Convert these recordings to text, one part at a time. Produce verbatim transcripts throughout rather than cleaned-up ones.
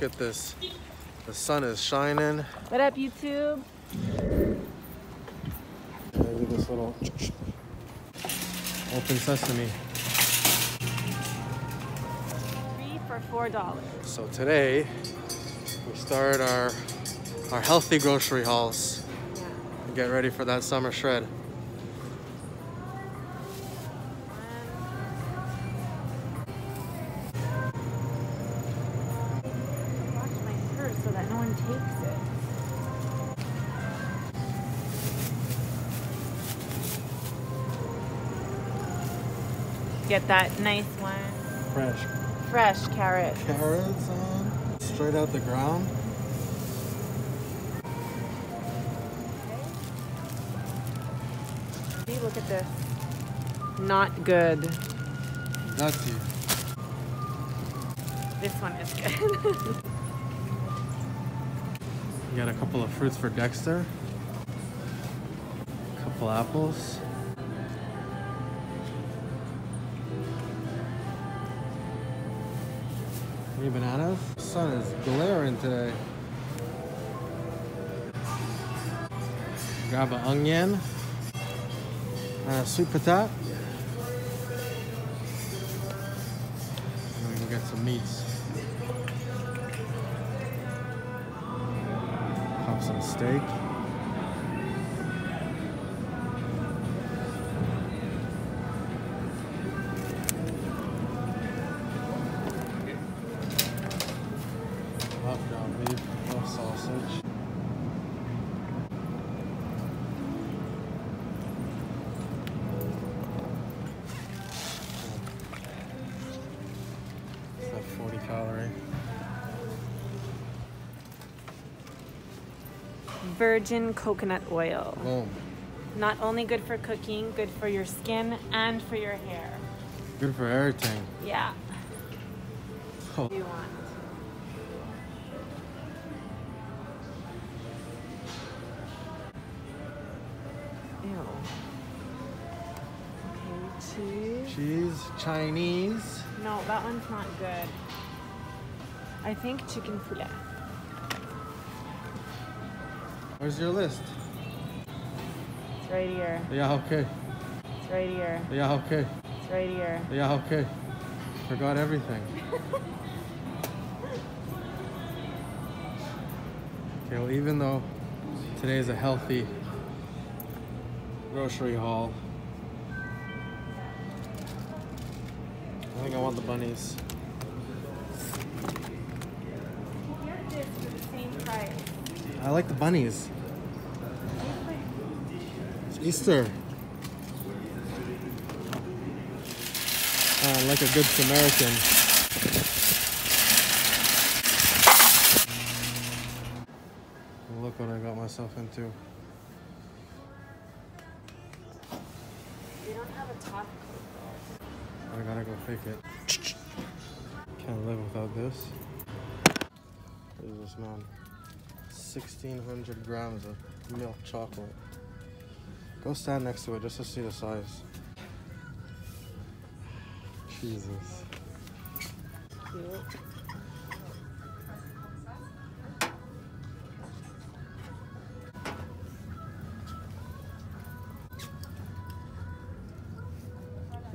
Look at this. The sun is shining. What up, YouTube? I do this little open sesame. Three for four dollars. So today we start our our healthy grocery hauls. Yeah. And get ready for that summer shred. Get that nice one. Fresh. Fresh carrot. Carrots on. Straight out the ground. See, look at this. Not good. Dusty. This one is good. You got a couple of fruits for Dexter. A couple apples. Any bananas? The sun is glaring today. Grab an onion and a sweet potato. And we can get some meats. Pop some steak. Virgin coconut oil. Boom. Not only good for cooking, good for your skin and for your hair. Good for everything. Yeah. Oh. What do you want? Ew. Okay, cheese. Cheese, Chinese. No, that one's not good. I think chicken fillet. Where's your list? It's right here. Yeah, okay. It's right here. Yeah, okay. It's right here. Yeah, okay. Forgot everything. Okay, well, even though today is a healthy grocery haul, I think I want the bunnies. You get this for the same price. I like the bunnies. It's Easter. Uh, like a good Samaritan. Look what I got myself into. We don't have a top coat though. I gotta go fake it. Can't live without this. What is this, man? sixteen hundred grams of milk chocolate. Go stand next to it just to see the size. Jesus. Cute.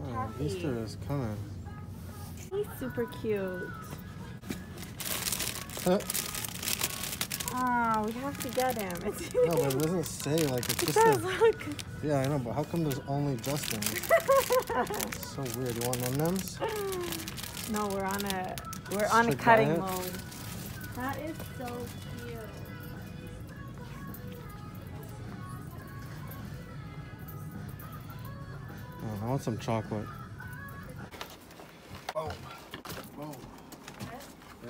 Oh, Easter is coming. He's super cute. Uh. Oh, we have to get him. It's no, but it doesn't say, like, it's it just does, a, look. Yeah, I know, but how come there's only Justin? It's so weird. You want M and M's? No, we're on a, we're Let's on a cutting diet. mode. That is so cute. Oh, I want some chocolate. Oh, oh. Yeah.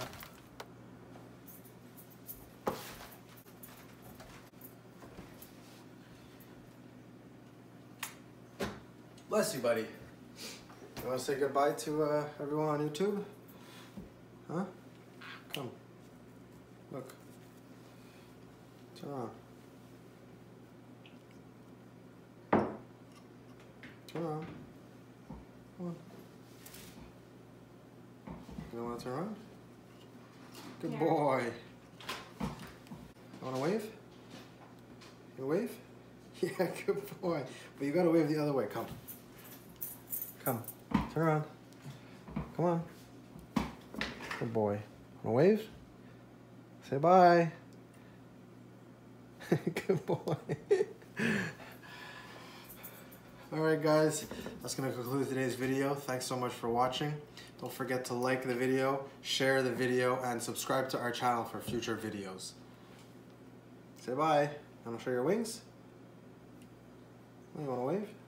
Bless you, buddy. You want to say goodbye to uh, everyone on YouTube? Huh? Come. Look. Turn on. Turn on. Come on. You don't want to turn on? Good yeah. boy. You want to wave? You wave? Yeah, good boy. But you got to wave the other way. Come. Come. Turn around. Come on. Good boy. Want to wave? Say bye. Good boy. Alright guys, that's going to conclude today's video. Thanks so much for watching. Don't forget to like the video, share the video, and subscribe to our channel for future videos. Say bye. I'm going to show your wings. You want to wave?